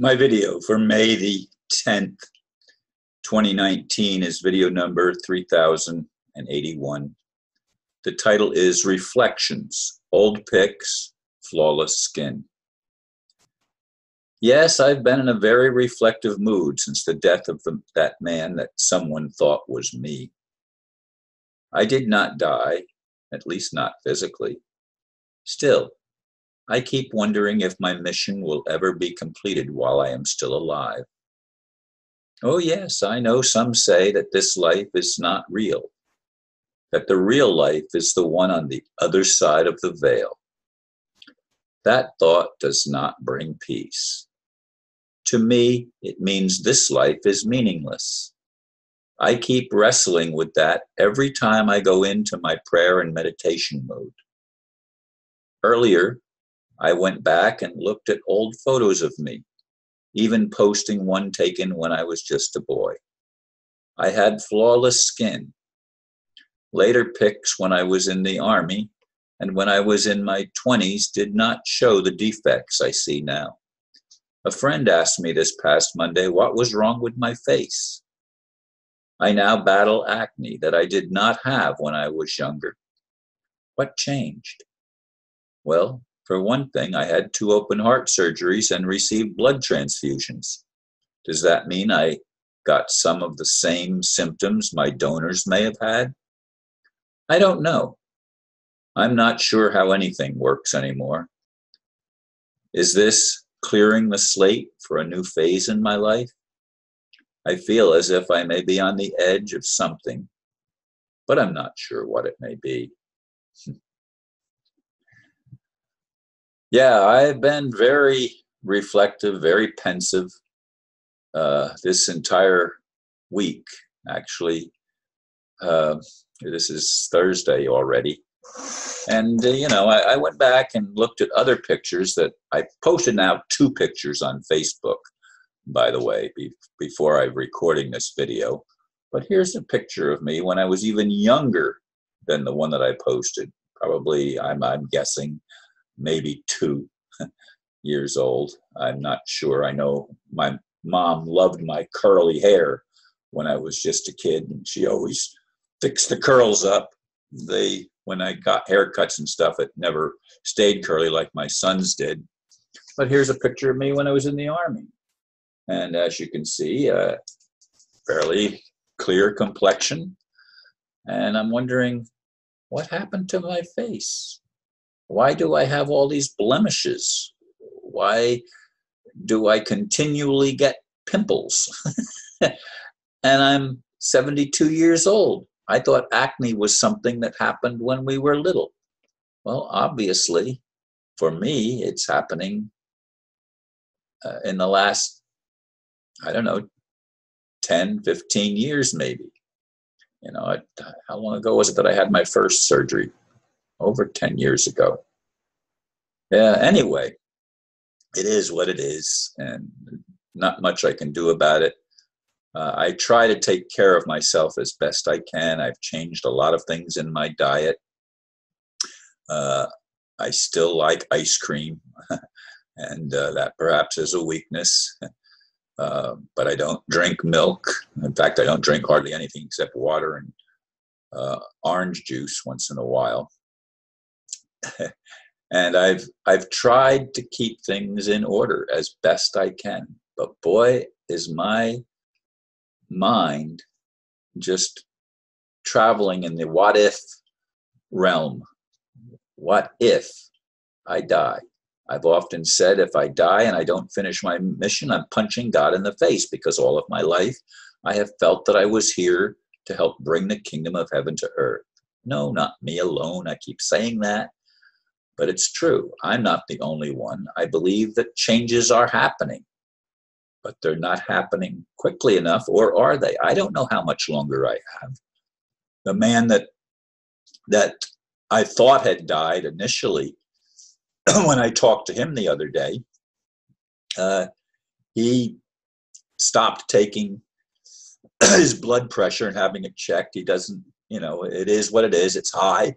My video for May the 10th, 2019 is video number 3081. The title is Reflections, Old Pics, Flawless Skin. Yes, I've been in a very reflective mood since the death of that man that someone thought was me. I did not die, at least not physically. Still, I keep wondering if my mission will ever be completed while I am still alive. Oh yes, I know some say that this life is not real, that the real life is the one on the other side of the veil. That thought does not bring peace. To me, it means this life is meaningless. I keep wrestling with that every time I go into my prayer and meditation mode. Earlier, I went back and looked at old photos of me, even posting one taken when I was just a boy. I had flawless skin. Later pics when I was in the army and when I was in my 20s did not show the defects I see now. A friend asked me this past Monday what was wrong with my face. I now battle acne that I did not have when I was younger. What changed? Well, for one thing, I had 2 open heart surgeries and received blood transfusions. Does that mean I got some of the same symptoms my donors may have had? I don't know. I'm not sure how anything works anymore. Is this clearing the slate for a new phase in my life? I feel as if I may be on the edge of something, but I'm not sure what it may be. Yeah, I've been very reflective, very pensive this entire week, actually. This is Thursday already. And, you know, I went back and looked at other pictures that I posted. Now 2 pictures on Facebook, by the way, before I'm recording this video. But here's a picture of me when I was even younger than the one that I posted. Probably, I'm guessing, maybe 2 years old. I'm not sure. I know my mom loved my curly hair when I was just a kid, and she always fixed the curls up. When I got haircuts and stuff, it never stayed curly like my son's did. But here's a picture of me when I was in the Army. And as you can see, fairly clear complexion. And I'm wondering, what happened to my face? Why do I have all these blemishes? Why do I continually get pimples? And I'm 72 years old. I thought acne was something that happened when we were little. Well, obviously, for me, it's happening in the last, I don't know, 10, 15 years maybe. You know, how long ago was it that I had my first surgery? Over 10 years ago. Yeah, anyway, it is what it is, and not much I can do about it. I try to take care of myself as best I can. I've changed a lot of things in my diet. I still like ice cream, and that perhaps is a weakness, but I don't drink milk. In fact, I don't drink hardly anything except water and orange juice once in a while. And I've tried to keep things in order as best I can, but boy, is my mind just traveling in the what if realm. What if I die? I've often said if I die and I don't finish my mission, I'm punching God in the face, because all of my life I have felt that I was here to help bring the kingdom of heaven to earth. No, not me alone. I keep saying that. But it's true. I'm not the only one. I believe that changes are happening, but they're not happening quickly enough, or are they? I don't know how much longer I have. The man that I thought had died initially, when I talked to him the other day, he stopped taking his blood pressure and having it checked. He doesn't, you know, it is what it is. It's high.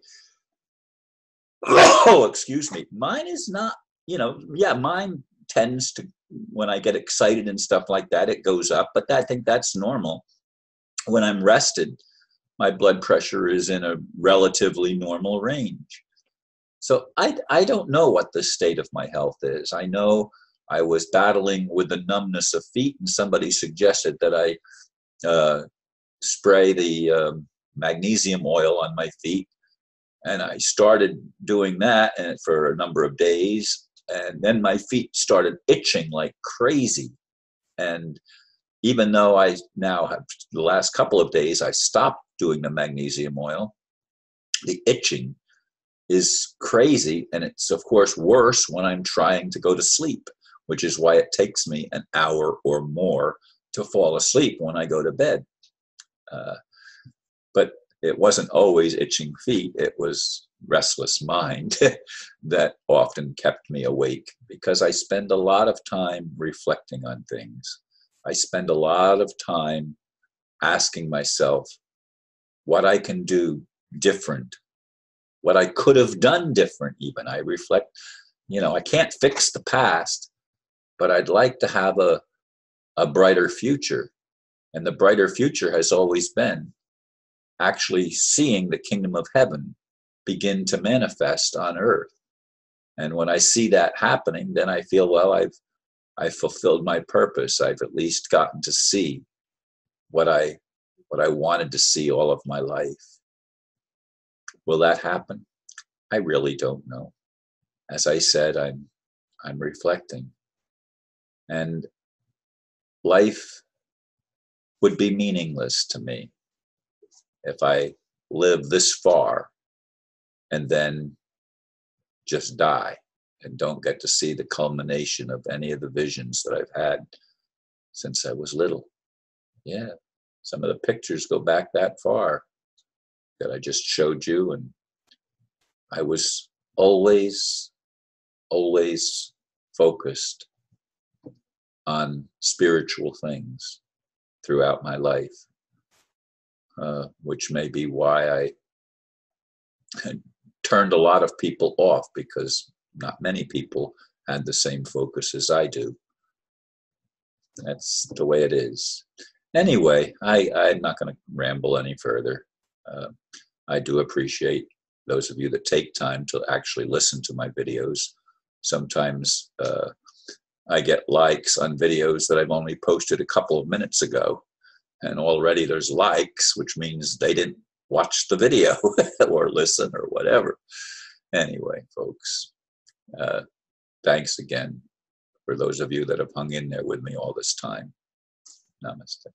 Oh, excuse me. Mine is not, you know, yeah, mine tends to when I get excited and stuff like that, it goes up, but I think that's normal. When I'm rested, my blood pressure is in a relatively normal range. So I don't know what the state of my health is. I know I was battling with the numbness of feet, and somebody suggested that I spray the magnesium oil on my feet. And I started doing that for a number of days. And then my feet started itching like crazy. And even though I now have, the last couple of days, I stopped doing the magnesium oil, the itching is crazy. And it's, of course, worse when I'm trying to go to sleep, which is why it takes me an hour or more to fall asleep when I go to bed. But it wasn't always itching feet. It was restless mind that often kept me awake, because I spend a lot of time reflecting on things. I spend a lot of time asking myself what I can do different, what I could have done different even. I reflect, you know, I can't fix the past, but I'd like to have a brighter future. And the brighter future has always been actually seeing the kingdom of heaven begin to manifest on earth. And when I see that happening, then I feel, well, I've fulfilled my purpose. I've at least gotten to see what I wanted to see all of my life. Will that happen? I really don't know. As I said, I'm reflecting. And life would be meaningless to me if I live this far and then just die and don't get to see the culmination of any of the visions that I've had since I was little. Yeah, some of the pictures go back that far that I just showed you, and I was always, always focused on spiritual things throughout my life, which may be why I turned a lot of people off, because not many people had the same focus as I do. That's the way it is. Anyway, I'm not going to ramble any further. I do appreciate those of you that take time to actually listen to my videos. Sometimes I get likes on videos that I've only posted a couple of minutes ago, and already there's likes, which means they didn't watch the video or listen or whatever. Anyway, folks, thanks again for those of you that have hung in there with me all this time. Namaste.